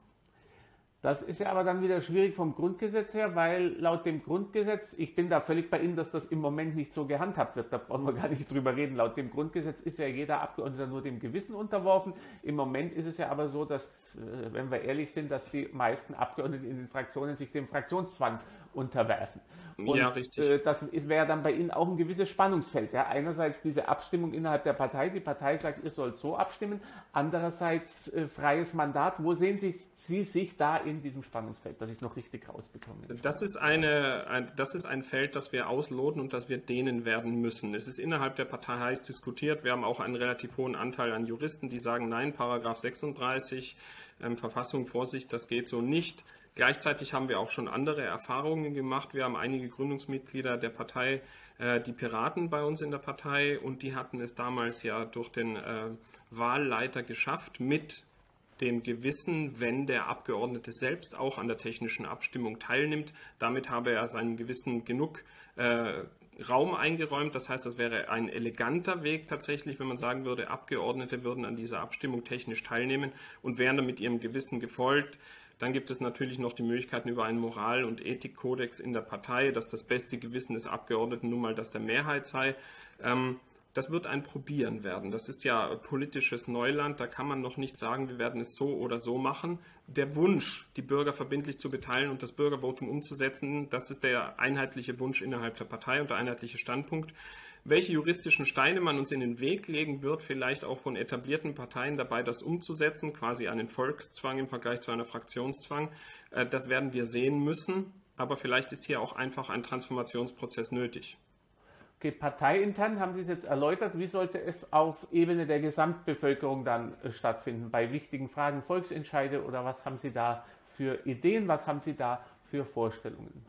Das ist ja aber dann wieder schwierig vom Grundgesetz her, weil laut dem Grundgesetz, ich bin da völlig bei Ihnen, dass das im Moment nicht so gehandhabt wird, da brauchen wir gar nicht drüber reden. Laut dem Grundgesetz ist ja jeder Abgeordneter nur dem Gewissen unterworfen. Im Moment ist es ja aber so, dass, wenn wir ehrlich sind, dass die meisten Abgeordneten in den Fraktionen sich dem Fraktionszwang unterwerfen. Und ja, richtig. Das wäre dann bei Ihnen auch ein gewisses Spannungsfeld. Ja? Einerseits diese Abstimmung innerhalb der Partei, die Partei sagt, ihr sollt so abstimmen, andererseits äh, freies Mandat. Wo sehen Sie, Sie sich da in diesem Spannungsfeld, dass ich noch richtig rausbekomme? Das ist, eine, ein, das ist ein Feld, das wir ausloten und das wir dehnen werden müssen. Es ist innerhalb der Partei heiß diskutiert. Wir haben auch einen relativ hohen Anteil an Juristen, die sagen, nein, Paragraph sechsunddreißig, ähm, Verfassung, Vorsicht, das geht so nicht. Gleichzeitig haben wir auch schon andere Erfahrungen gemacht. Wir haben einige Gründungsmitglieder der Partei, äh, die Piraten bei uns in der Partei, und die hatten es damals ja durch den äh, Wahlleiter geschafft mit dem Gewissen, wenn der Abgeordnete selbst auch an der technischen Abstimmung teilnimmt. Damit habe er seinem Gewissen genug äh, Raum eingeräumt. Das heißt, das wäre ein eleganter Weg tatsächlich, wenn man sagen würde, Abgeordnete würden an dieser Abstimmung technisch teilnehmen und wären damit ihrem Gewissen gefolgt. Dann gibt es natürlich noch die Möglichkeiten über einen Moral- und Ethikkodex in der Partei, dass das beste Gewissen des Abgeordneten nun mal das der Mehrheit sei. Ähm, Das wird ein Probieren werden. Das ist ja politisches Neuland. Da kann man noch nicht sagen, wir werden es so oder so machen. Der Wunsch, die Bürger verbindlich zu beteiligen und das Bürgervotum umzusetzen, das ist der einheitliche Wunsch innerhalb der Partei und der einheitliche Standpunkt. Welche juristischen Steine man uns in den Weg legen wird, vielleicht auch von etablierten Parteien dabei, das umzusetzen, quasi einen Volkszwang im Vergleich zu einem Fraktionszwang, das werden wir sehen müssen. Aber vielleicht ist hier auch einfach ein Transformationsprozess nötig. Okay, parteiintern haben Sie es jetzt erläutert. Wie sollte es auf Ebene der Gesamtbevölkerung dann stattfinden? Bei wichtigen Fragen, Volksentscheide oder was haben Sie da für Ideen? Was haben Sie da für Vorstellungen?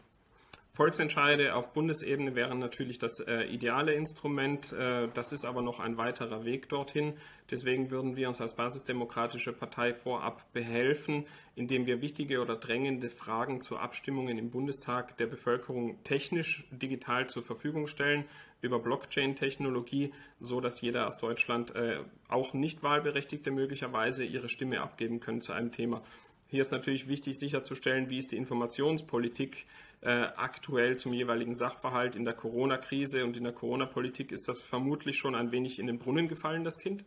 Volksentscheide auf Bundesebene wären natürlich das äh, ideale Instrument. Äh, das ist aber noch ein weiterer Weg dorthin. Deswegen würden wir uns als basisdemokratische Partei vorab behelfen, indem wir wichtige oder drängende Fragen zu Abstimmungen im Bundestag der Bevölkerung technisch digital zur Verfügung stellen über Blockchain-Technologie, so dass jeder aus Deutschland, äh, auch Nicht-Wahlberechtigte möglicherweise, ihre Stimme abgeben können zu einem Thema. Hier ist natürlich wichtig sicherzustellen, wie ist die Informationspolitik äh, aktuell zum jeweiligen Sachverhalt in der Corona-Krise und in der Corona-Politik ist das vermutlich schon ein wenig in den Brunnen gefallen, das Kind.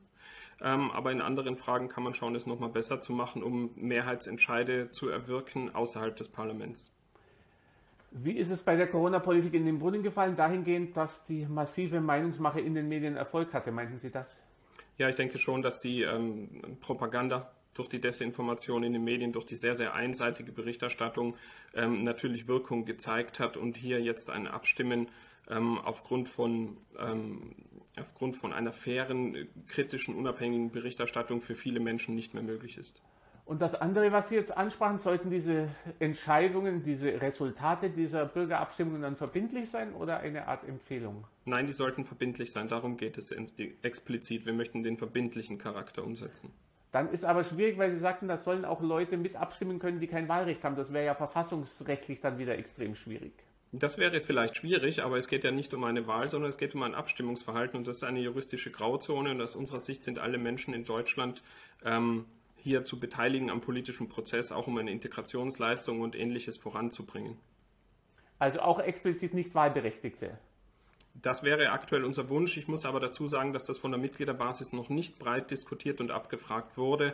Ähm, aber in anderen Fragen kann man schauen, es nochmal besser zu machen, um Mehrheitsentscheide zu erwirken außerhalb des Parlaments. Wie ist es bei der Corona-Politik in den Brunnen gefallen? Dahingehend, dass die massive Meinungsmache in den Medien Erfolg hatte, meinten Sie das? Ja, ich denke schon, dass die ähm, Propaganda durch die Desinformation in den Medien, durch die sehr, sehr einseitige Berichterstattung ähm, natürlich Wirkung gezeigt hat und hier jetzt ein Abstimmen ähm, aufgrund von, ähm, aufgrund von einer fairen, kritischen, unabhängigen Berichterstattung für viele Menschen nicht mehr möglich ist. Und das andere, was Sie jetzt ansprachen, sollten diese Entscheidungen, diese Resultate dieser Bürgerabstimmungen dann verbindlich sein oder eine Art Empfehlung? Nein, die sollten verbindlich sein. Darum geht es explizit. Wir möchten den verbindlichen Charakter umsetzen. Dann ist aber schwierig, weil Sie sagten, das sollen auch Leute mit abstimmen können, die kein Wahlrecht haben. Das wäre ja verfassungsrechtlich dann wieder extrem schwierig. Das wäre vielleicht schwierig, aber es geht ja nicht um eine Wahl, sondern es geht um ein Abstimmungsverhalten. Und das ist eine juristische Grauzone. Und aus unserer Sicht sind alle Menschen in Deutschland ähm, hier zu beteiligen am politischen Prozess, auch um eine Integrationsleistung und Ähnliches voranzubringen. Also auch explizit nicht Wahlberechtigte? Das wäre aktuell unser Wunsch. Ich muss aber dazu sagen, dass das von der Mitgliederbasis noch nicht breit diskutiert und abgefragt wurde.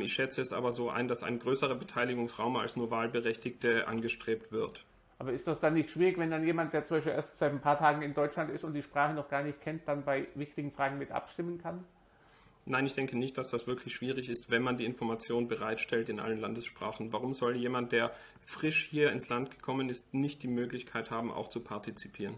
Ich schätze es aber so ein, dass ein größerer Beteiligungsraum als nur Wahlberechtigte angestrebt wird. Aber ist das dann nicht schwierig, wenn dann jemand, der zum Beispiel erst seit ein paar Tagen in Deutschland ist und die Sprache noch gar nicht kennt, dann bei wichtigen Fragen mit abstimmen kann? Nein, ich denke nicht, dass das wirklich schwierig ist, wenn man die Information bereitstellt in allen Landessprachen. Warum soll jemand, der frisch hier ins Land gekommen ist, nicht die Möglichkeit haben, auch zu partizipieren?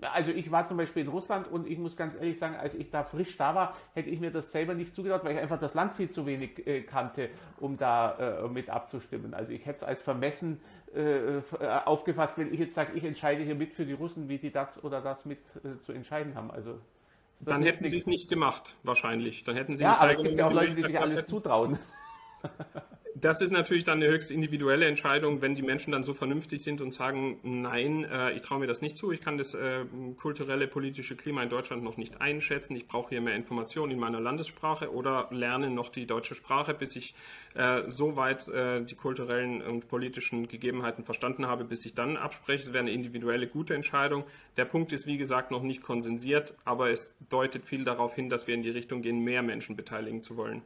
Also ich war zum Beispiel in Russland und ich muss ganz ehrlich sagen, als ich da frisch da war, hätte ich mir das selber nicht zugetraut, weil ich einfach das Land viel zu wenig äh, kannte, um da äh, mit abzustimmen. Also ich hätte es als vermessen äh, aufgefasst, wenn ich jetzt sage, ich entscheide hier mit für die Russen, wie die das oder das mit äh, zu entscheiden haben. Also dann hätten sie es nicht gemacht, wahrscheinlich. Dann hätten sie ja, nicht aber es gibt ja auch Leute, die sich alles hätten. zutrauen. Das ist natürlich dann eine höchst individuelle Entscheidung, wenn die Menschen dann so vernünftig sind und sagen, nein, ich traue mir das nicht zu, ich kann das kulturelle, politische Klima in Deutschland noch nicht einschätzen, ich brauche hier mehr Informationen in meiner Landessprache oder lerne noch die deutsche Sprache, bis ich so weit die kulturellen und politischen Gegebenheiten verstanden habe, bis ich dann abspreche. Es wäre eine individuelle, gute Entscheidung. Der Punkt ist, wie gesagt, noch nicht konsensiert, aber es deutet viel darauf hin, dass wir in die Richtung gehen, mehr Menschen beteiligen zu wollen.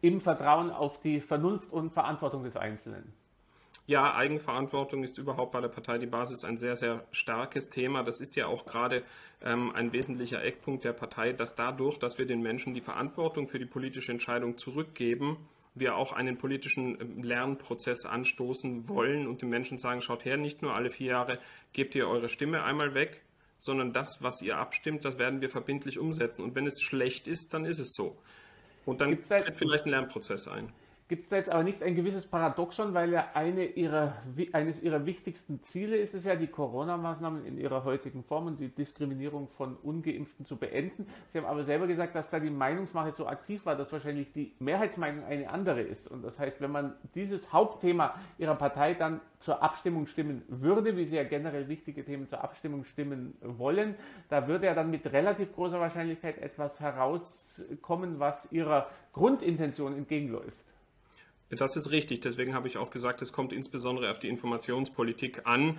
Im Vertrauen auf die Vernunft und Verantwortung des Einzelnen. Ja, Eigenverantwortung ist überhaupt bei der Partei Die Basis ein sehr, sehr starkes Thema. Das ist ja auch gerade ähm, ein wesentlicher Eckpunkt der Partei, dass dadurch, dass wir den Menschen die Verantwortung für die politische Entscheidung zurückgeben, wir auch einen politischen Lernprozess anstoßen wollen und den Menschen sagen, schaut her, nicht nur alle vier Jahre gebt ihr eure Stimme einmal weg, sondern das, was ihr abstimmt, das werden wir verbindlich umsetzen. Und wenn es schlecht ist, dann ist es so. Und dann gibt's da, tritt vielleicht ein Lernprozess ein. Gibt es da jetzt aber nicht ein gewisses Paradoxon, weil ja eine ihrer, eines ihrer wichtigsten Ziele ist es ja, die Corona-Maßnahmen in ihrer heutigen Form und die Diskriminierung von Ungeimpften zu beenden. Sie haben aber selber gesagt, dass da die Meinungsmache so aktiv war, dass wahrscheinlich die Mehrheitsmeinung eine andere ist. Und das heißt, wenn man dieses Hauptthema ihrer Partei dann zur Abstimmung stimmen würde, wie sie ja generell wichtige Themen zur Abstimmung stimmen wollen, da würde ja dann mit relativ großer Wahrscheinlichkeit etwas herauskommen, was ihrer Grundintention entgegenläuft. Das ist richtig. Deswegen habe ich auch gesagt, es kommt insbesondere auf die Informationspolitik an.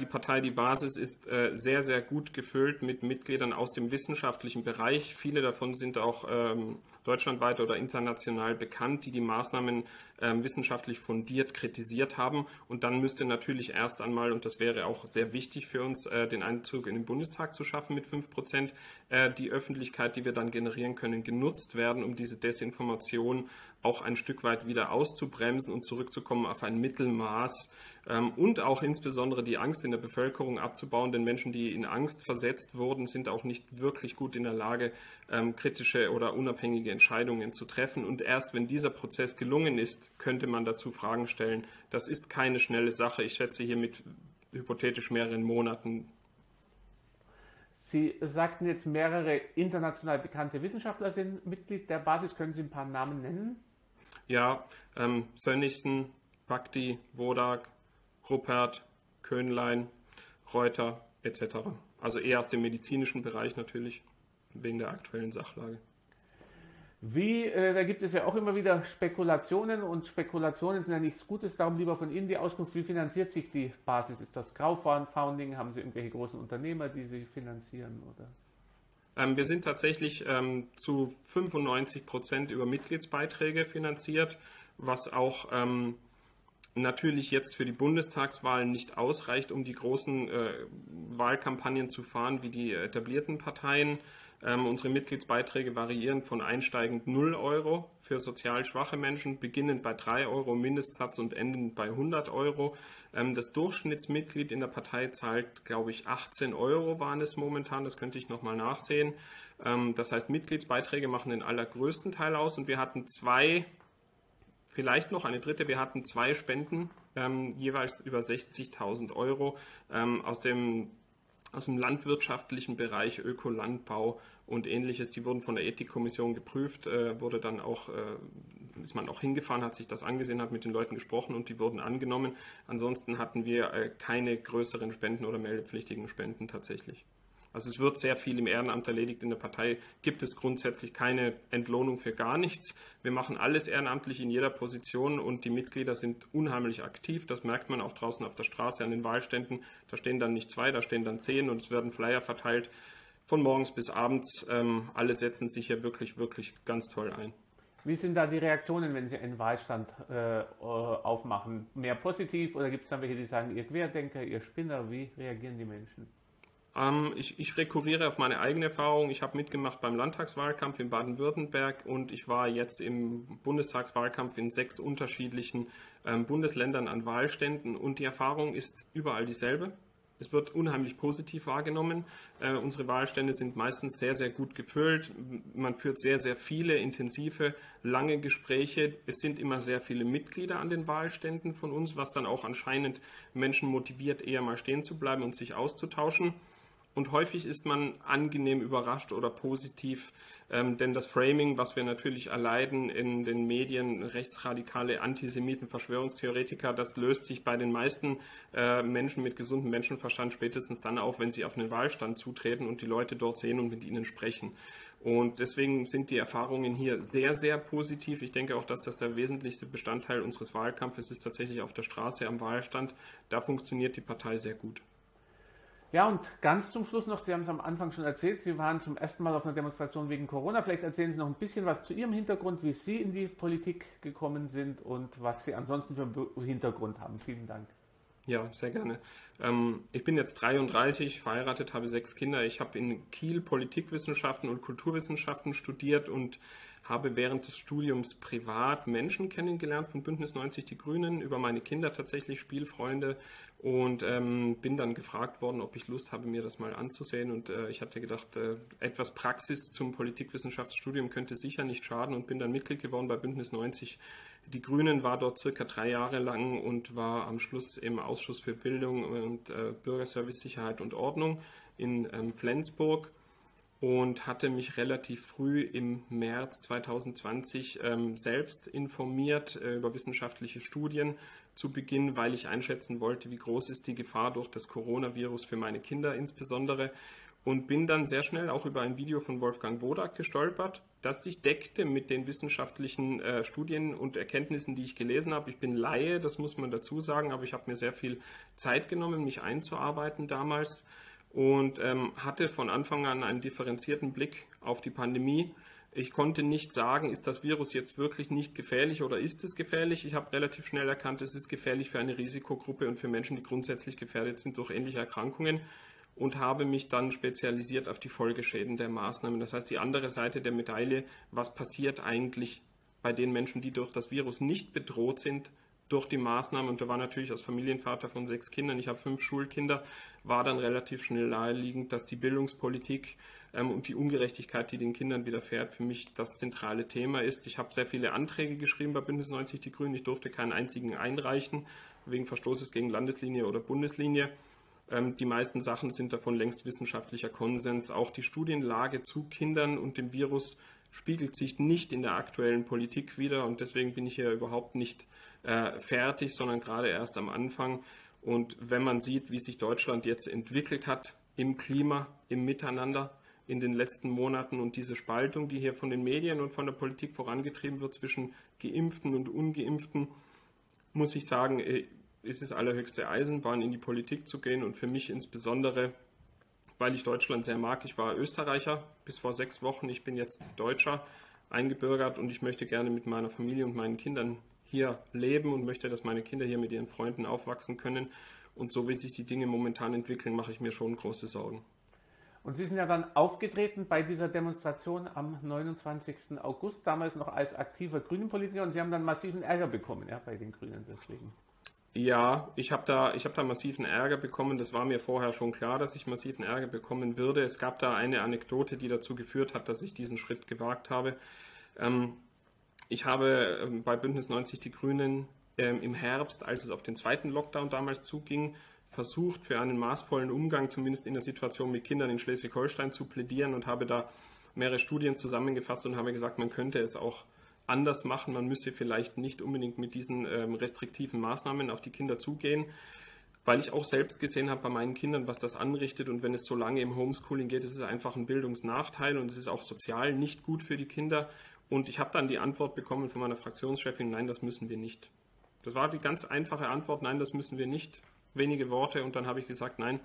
Die Partei Die Basis ist sehr, sehr gut gefüllt mit Mitgliedern aus dem wissenschaftlichen Bereich. Viele davon sind auch deutschlandweit oder international bekannt, die die Maßnahmen wissenschaftlich fundiert kritisiert haben. Und dann müsste natürlich erst einmal, und das wäre auch sehr wichtig für uns, den Einzug in den Bundestag zu schaffen mit fünf Prozent, die Öffentlichkeit, die wir dann generieren können, genutzt werden, um diese Desinformation auch ein Stück weit wieder auszubremsen und zurückzukommen auf ein Mittelmaß und auch insbesondere die Angst in der Bevölkerung abzubauen. Denn Menschen, die in Angst versetzt wurden, sind auch nicht wirklich gut in der Lage, kritische oder unabhängige Entscheidungen zu treffen. Und erst wenn dieser Prozess gelungen ist, könnte man dazu Fragen stellen. Das ist keine schnelle Sache. Ich schätze hier mit hypothetisch mehreren Monaten. Sie sagten jetzt, mehrere international bekannte Wissenschaftler sind Mitglied der Basis. Können Sie ein paar Namen nennen? Ja, ähm, Sönnichsen, Bhakdi, Wodarg, Ruppert, Könlein, Reuter et cetera. Also eher aus dem medizinischen Bereich natürlich, wegen der aktuellen Sachlage. Wie, äh, da gibt es ja auch immer wieder Spekulationen, und Spekulationen sind ja nichts Gutes. Darum lieber von Ihnen die Auskunft: Wie finanziert sich die Basis? Ist das Crowdfunding? Haben Sie irgendwelche großen Unternehmer, die Sie finanzieren, oder? Wir sind tatsächlich ähm, zu fünfundneunzig Prozent über Mitgliedsbeiträge finanziert, was auch ähm, natürlich jetzt für die Bundestagswahlen nicht ausreicht, um die großen äh, Wahlkampagnen zu fahren wie die etablierten Parteien. Ähm, unsere Mitgliedsbeiträge variieren von einsteigend null Euro für sozial schwache Menschen, beginnend bei drei Euro Mindestsatz und endend bei hundert Euro. Ähm, das Durchschnittsmitglied in der Partei zahlt, glaube ich, achtzehn Euro waren es momentan, das könnte ich nochmal nachsehen. Ähm, das heißt, Mitgliedsbeiträge machen den allergrößten Teil aus, und wir hatten zwei, vielleicht noch eine dritte, wir hatten zwei Spenden, ähm, jeweils über sechzigtausend Euro ähm, aus dem aus dem landwirtschaftlichen Bereich, Ökolandbau und ähnliches. Die wurden von der Ethikkommission geprüft, äh, wurde dann auch, äh, ist man auch hingefahren, hat sich das angesehen, hat mit den Leuten gesprochen und die wurden angenommen. Ansonsten hatten wir äh, keine größeren Spenden oder meldepflichtigen Spenden tatsächlich. Also es wird sehr viel im Ehrenamt erledigt. In der Partei gibt es grundsätzlich keine Entlohnung für gar nichts. Wir machen alles ehrenamtlich in jeder Position, und die Mitglieder sind unheimlich aktiv. Das merkt man auch draußen auf der Straße an den Wahlständen. Da stehen dann nicht zwei, da stehen dann zehn, und es werden Flyer verteilt von morgens bis abends. Ähm, alle setzen sich hier wirklich, wirklich ganz toll ein. Wie sind da die Reaktionen, wenn Sie einen Wahlstand äh, aufmachen? Mehr positiv, oder gibt es dann welche, die sagen, ihr Querdenker, ihr Spinner? Wie reagieren die Menschen? Ich, ich rekurriere auf meine eigene Erfahrung. Ich habe mitgemacht beim Landtagswahlkampf in Baden-Württemberg, und ich war jetzt im Bundestagswahlkampf in sechs unterschiedlichen ähm, Bundesländern an Wahlständen, und die Erfahrung ist überall dieselbe. Es wird unheimlich positiv wahrgenommen. Äh, unsere Wahlstände sind meistens sehr, sehr gut gefüllt. Man führt sehr, sehr viele intensive, lange Gespräche. Es sind immer sehr viele Mitglieder an den Wahlständen von uns, was dann auch anscheinend Menschen motiviert, eher mal stehen zu bleiben und sich auszutauschen. Und häufig ist man angenehm überrascht oder positiv, ähm, denn das Framing, was wir natürlich erleiden in den Medien, rechtsradikale Antisemiten, Verschwörungstheoretiker, das löst sich bei den meisten äh, Menschen mit gesundem Menschenverstand spätestens dann auf, wenn sie auf einen Wahlstand zutreten und die Leute dort sehen und mit ihnen sprechen. Und deswegen sind die Erfahrungen hier sehr, sehr positiv. Ich denke auch, dass das der wesentlichste Bestandteil unseres Wahlkampfes ist, tatsächlich auf der Straße am Wahlstand. Da funktioniert die Partei sehr gut. Ja, und ganz zum Schluss noch, Sie haben es am Anfang schon erzählt, Sie waren zum ersten Mal auf einer Demonstration wegen Corona. Vielleicht erzählen Sie noch ein bisschen was zu Ihrem Hintergrund, wie Sie in die Politik gekommen sind und was Sie ansonsten für einen Hintergrund haben. Vielen Dank. Ja, sehr gerne. Ähm, ich bin jetzt dreiunddreißig, verheiratet, habe sechs Kinder. Ich habe in Kiel Politikwissenschaften und Kulturwissenschaften studiert und habe während des Studiums privat Menschen kennengelernt von Bündnis neunzig Die Grünen, über meine Kinder tatsächlich, Spielfreunde, und ähm, bin dann gefragt worden, ob ich Lust habe, mir das mal anzusehen, und äh, ich hatte gedacht, äh, etwas Praxis zum Politikwissenschaftsstudium könnte sicher nicht schaden, und bin dann Mitglied geworden bei Bündnis neunzig Die Grünen, war dort circa drei Jahre lang und war am Schluss im Ausschuss für Bildung und äh, Bürgerservice, Sicherheit und Ordnung in ähm, Flensburg. Und hatte mich relativ früh im März zweitausendzwanzig ähm, selbst informiert äh, über wissenschaftliche Studien zu Beginn, weil ich einschätzen wollte, wie groß ist die Gefahr durch das Coronavirus für meine Kinder insbesondere. und bin dann sehr schnell auch über ein Video von Wolfgang Wodak gestolpert, das sich deckte mit den wissenschaftlichen äh, Studien und Erkenntnissen, die ich gelesen habe. Ich bin Laie, das muss man dazu sagen, aber ich habe mir sehr viel Zeit genommen, mich einzuarbeiten damals und ähm, hatte von Anfang an einen differenzierten Blick auf die Pandemie. Ich konnte nicht sagen, ist das Virus jetzt wirklich nicht gefährlich oder ist es gefährlich? Ich habe relativ schnell erkannt, es ist gefährlich für eine Risikogruppe und für Menschen, die grundsätzlich gefährdet sind durch ähnliche Erkrankungen, und habe mich dann spezialisiert auf die Folgeschäden der Maßnahmen. Das heißt, die andere Seite der Medaille, was passiert eigentlich bei den Menschen, die durch das Virus nicht bedroht sind, durch die Maßnahmen. Und da war natürlich als Familienvater von sechs Kindern, ich habe fünf Schulkinder, war dann relativ schnell naheliegend, dass die Bildungspolitik ähm, und die Ungerechtigkeit, die den Kindern widerfährt, für mich das zentrale Thema ist. Ich habe sehr viele Anträge geschrieben bei Bündnis neunzig Die Grünen. Ich durfte keinen einzigen einreichen, wegen Verstoßes gegen Landeslinie oder Bundeslinie. Die meisten Sachen sind davon längst wissenschaftlicher Konsens. Auch die Studienlage zu Kindern und dem Virus spiegelt sich nicht in der aktuellen Politik wider. Und deswegen bin ich hier überhaupt nicht äh, fertig, sondern gerade erst am Anfang. Und wenn man sieht, wie sich Deutschland jetzt entwickelt hat im Klima, im Miteinander in den letzten Monaten und diese Spaltung, die hier von den Medien und von der Politik vorangetrieben wird zwischen Geimpften und Ungeimpften, muss ich sagen, es ist allerhöchste Eisenbahn, in die Politik zu gehen, und für mich insbesondere, weil ich Deutschland sehr mag. Ich war Österreicher bis vor sechs Wochen, ich bin jetzt Deutscher, eingebürgert, und ich möchte gerne mit meiner Familie und meinen Kindern hier leben und möchte, dass meine Kinder hier mit ihren Freunden aufwachsen können. Und so wie sich die Dinge momentan entwickeln, mache ich mir schon große Sorgen. Und Sie sind ja dann aufgetreten bei dieser Demonstration am neunundzwanzigsten August, damals noch als aktiver Grünenpolitiker, und Sie haben dann massiven Ärger bekommen, ja, bei den Grünen deswegen. Ja, ich habe da, ich hab da massiven Ärger bekommen. Das war mir vorher schon klar, dass ich massiven Ärger bekommen würde. Es gab da eine Anekdote, die dazu geführt hat, dass ich diesen Schritt gewagt habe. Ich habe bei Bündnis neunzig Die Grünen im Herbst, als es auf den zweiten Lockdown damals zuging, versucht, für einen maßvollen Umgang, zumindest in der Situation mit Kindern in Schleswig-Holstein, zu plädieren, und habe da mehrere Studien zusammengefasst und habe gesagt, man könnte es auch anders machen, man müsse vielleicht nicht unbedingt mit diesen ähm, restriktiven Maßnahmen auf die Kinder zugehen, weil ich auch selbst gesehen habe bei meinen Kindern, was das anrichtet, und wenn es so lange im Homeschooling geht, ist es einfach ein Bildungsnachteil und es ist auch sozial nicht gut für die Kinder. Und ich habe dann die Antwort bekommen von meiner Fraktionschefin, nein, das müssen wir nicht. Das war die ganz einfache Antwort, nein, das müssen wir nicht, wenige Worte, und dann habe ich gesagt, nein,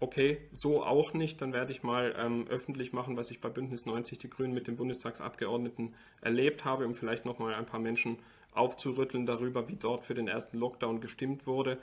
okay, so auch nicht, dann werde ich mal ähm, öffentlich machen, was ich bei Bündnis neunzig Die Grünen mit den Bundestagsabgeordneten erlebt habe, um vielleicht nochmal ein paar Menschen aufzurütteln darüber, wie dort für den ersten Lockdown gestimmt wurde,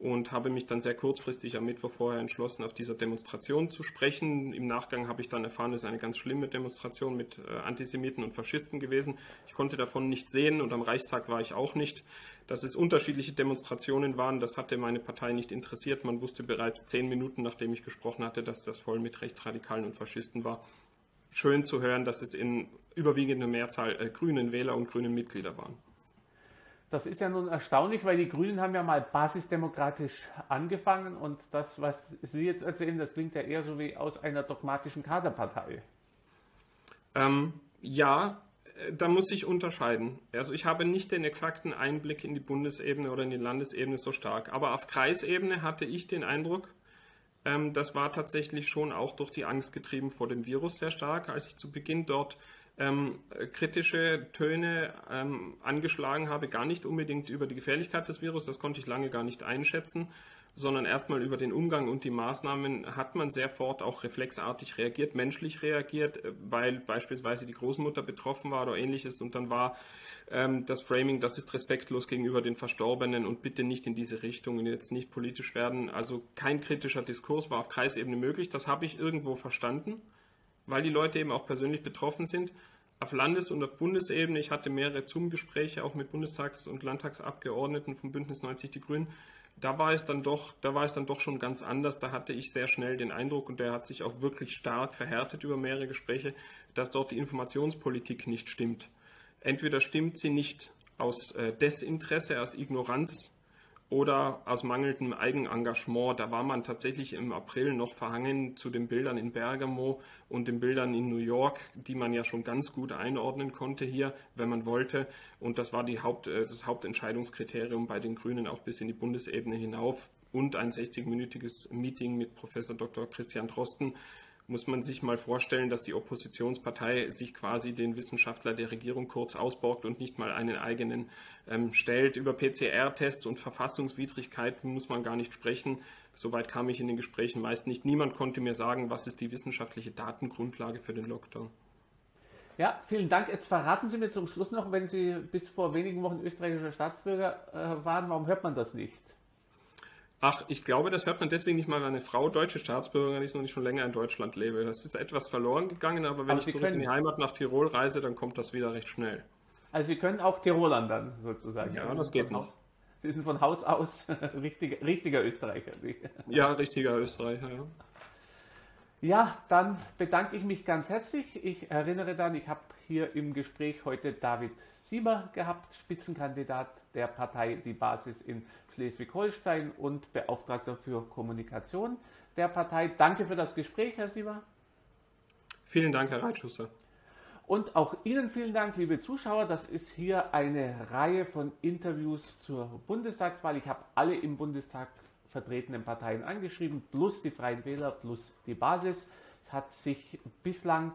und habe mich dann sehr kurzfristig am Mittwoch vorher entschlossen, auf dieser Demonstration zu sprechen. Im Nachgang habe ich dann erfahren, es ist eine ganz schlimme Demonstration mit äh, Antisemiten und Faschisten gewesen. Ich konnte davon nicht sehen, und am Reichstag war ich auch nicht. Dass es unterschiedliche Demonstrationen waren, das hatte meine Partei nicht interessiert. Man wusste bereits zehn Minuten, nachdem ich gesprochen hatte, dass das voll mit Rechtsradikalen und Faschisten war. Schön zu hören, dass es in überwiegender Mehrzahl äh, grünen Wähler und grünen Mitglieder waren. Das ist ja nun erstaunlich, weil die Grünen haben ja mal basisdemokratisch angefangen, und das, was Sie jetzt erzählen, das klingt ja eher so wie aus einer dogmatischen Kaderpartei. Ähm, ja, da muss ich unterscheiden. Also ich habe nicht den exakten Einblick in die Bundesebene oder in die Landesebene so stark, aber auf Kreisebene hatte ich den Eindruck, ähm, das war tatsächlich schon auch durch die Angst getrieben vor dem Virus sehr stark, als ich zu Beginn dort Ähm, kritische Töne ähm, angeschlagen habe, gar nicht unbedingt über die Gefährlichkeit des Virus, das konnte ich lange gar nicht einschätzen, sondern erstmal über den Umgang und die Maßnahmen hat man sehr fort auch reflexartig reagiert, menschlich reagiert, weil beispielsweise die Großmutter betroffen war oder ähnliches, und dann war ähm, das Framing, das ist respektlos gegenüber den Verstorbenen und bitte nicht in diese Richtung und jetzt nicht politisch werden. Also kein kritischer Diskurs war auf Kreisebene möglich, das habe ich irgendwo verstanden, weil die Leute eben auch persönlich betroffen sind. Auf Landes- und auf Bundesebene, ich hatte mehrere Zoom-Gespräche auch mit Bundestags- und Landtagsabgeordneten von Bündnis neunzig Die Grünen, da war es dann doch, da war es dann doch schon ganz anders. Da hatte ich sehr schnell den Eindruck, und der hat sich auch wirklich stark verhärtet über mehrere Gespräche, dass dort die Informationspolitik nicht stimmt. Entweder stimmt sie nicht aus Desinteresse, aus Ignoranz oder aus mangelndem Eigenengagement. Da war man tatsächlich im April noch verhangen zu den Bildern in Bergamo und den Bildern in New York, die man ja schon ganz gut einordnen konnte hier, wenn man wollte. Und das war die Haupt, das Hauptentscheidungskriterium bei den Grünen auch bis in die Bundesebene hinauf. und ein sechzig-minütiges Meeting mit Professor Doktor Christian Drosten, muss man sich mal vorstellen, dass die Oppositionspartei sich quasi den Wissenschaftler der Regierung kurz ausborgt und nicht mal einen eigenen ähm, stellt. Über P C R-Tests und Verfassungswidrigkeiten muss man gar nicht sprechen. Soweit kam ich in den Gesprächen meist nicht. Niemand konnte mir sagen, was ist die wissenschaftliche Datengrundlage für den Lockdown. Ja, vielen Dank. Jetzt verraten Sie mir zum Schluss noch, wenn Sie bis vor wenigen Wochen österreichischer Staatsbürger äh, waren, warum hört man das nicht? Ach, ich glaube, das hört man deswegen nicht mal, weil eine Frau deutsche Staatsbürgerin ist und ich schon länger in Deutschland lebe. Das ist etwas verloren gegangen, aber wenn aber ich Sie zurück in die Heimat nach Tirol reise, dann kommt das wieder recht schnell. Also Sie können auch Tirolern dann sozusagen. Ja, das geht noch. Sie sind von Haus aus richtiger, richtiger Österreicher. Ja, richtiger Österreicher, ja. Ja, dann bedanke ich mich ganz herzlich. Ich erinnere dann, ich habe hier im Gespräch heute David Sieber gehabt, Spitzenkandidat der Partei Die Basis in Schleswig-Holstein und Beauftragter für Kommunikation der Partei. Danke für das Gespräch, Herr Sieber. Vielen Dank, Herr Reitschuster. Und auch Ihnen vielen Dank, liebe Zuschauer. Das ist hier eine Reihe von Interviews zur Bundestagswahl. Ich habe alle im Bundestag vertretenen Parteien angeschrieben, plus die Freien Wähler, plus die Basis. Es hat sich bislang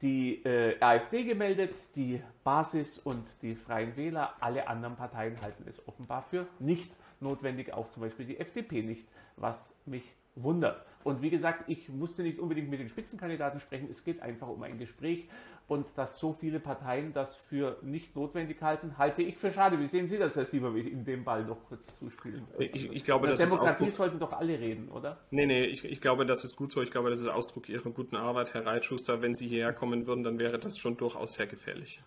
die äh, AfD gemeldet, die Basis und die Freien Wähler. Alle anderen Parteien halten es offenbar für nicht notwendig, auch zum Beispiel die F D P nicht, was mich wundert. Und wie gesagt, ich musste nicht unbedingt mit den Spitzenkandidaten sprechen, es geht einfach um ein Gespräch und dass so viele Parteien das für nicht notwendig halten, halte ich für schade. Wie sehen Sie das, Herr Sieber, wenn ich in dem Ball noch kurz zuspielen? Ich, ich glaube, das Demokratie ist sollten doch alle reden, oder? Nee, nee, ich, ich glaube, das ist gut so. Ich glaube, das ist Ausdruck Ihrer guten Arbeit, Herr Reitschuster. Wenn Sie hierher kommen würden, dann wäre das schon durchaus sehr gefährlich.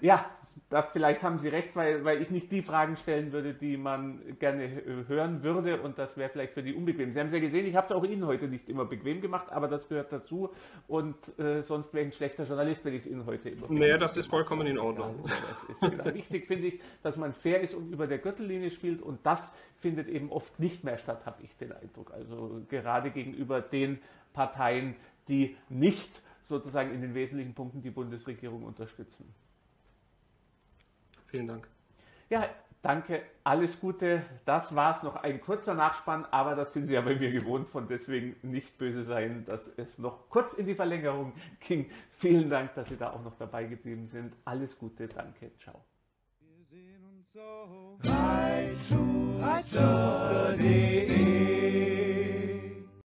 Ja, da vielleicht haben Sie recht, weil, weil ich nicht die Fragen stellen würde, die man gerne hören würde und das wäre vielleicht für die unbequem. Sie haben es ja gesehen, ich habe es auch Ihnen heute nicht immer bequem gemacht, aber das gehört dazu und äh, sonst wäre ich ein schlechter Journalist, wenn ich es Ihnen heute immer bequem. Naja, das ist vollkommen in Ordnung. Das ist wichtig, finde ich, dass man fair ist und über der Gürtellinie spielt und das findet eben oft nicht mehr statt, habe ich den Eindruck. Also gerade gegenüber den Parteien, die nicht sozusagen in den wesentlichen Punkten die Bundesregierung unterstützen. Vielen Dank. Ja, danke. Alles Gute. Das war's. Noch ein kurzer Nachspann, aber das sind Sie ja bei mir gewohnt, von deswegen nicht böse sein, dass es noch kurz in die Verlängerung ging. Vielen Dank, dass Sie da auch noch dabei geblieben sind. Alles Gute. Danke. Ciao. Wir sehen uns so.